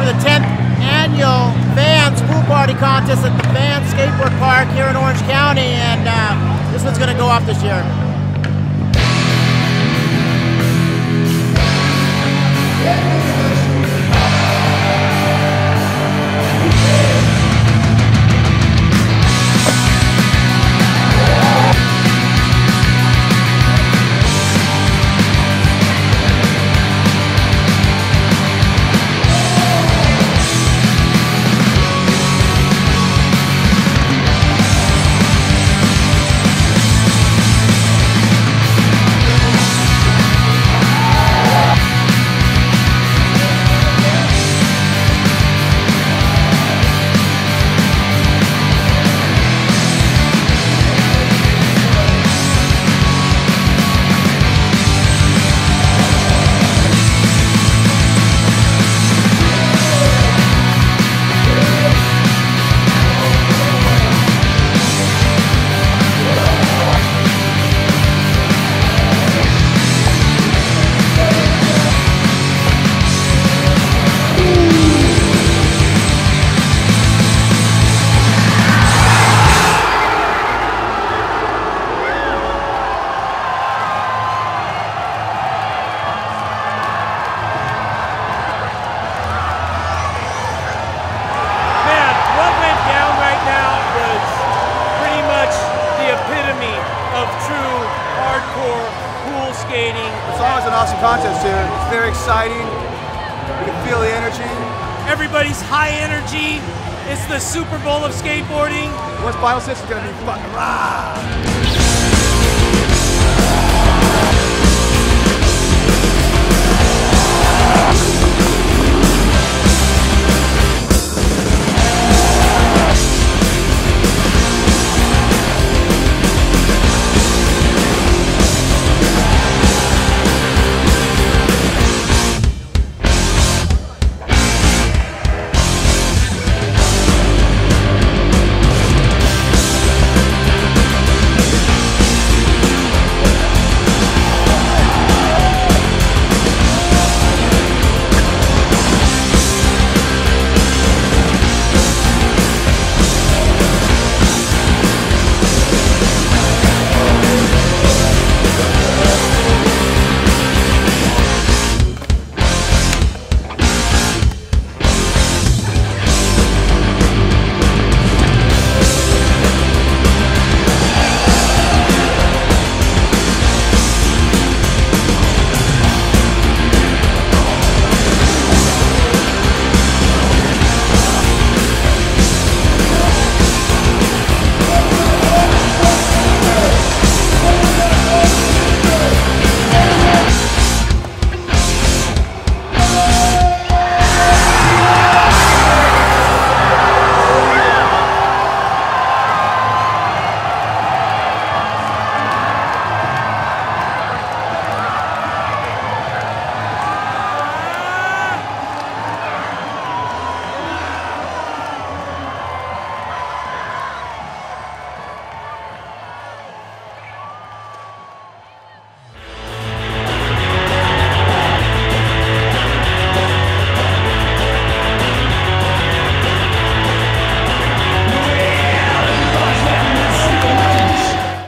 for the 10th annual Vans Pool Party Contest at the Vans Skateboard Park here in Orange County, and this one's going to go off this year. Skating. It's always an awesome contest here. It's very exciting. You can feel the energy. Everybody's high energy. It's the Super Bowl of skateboarding. West Final Six is going to be fucking rah!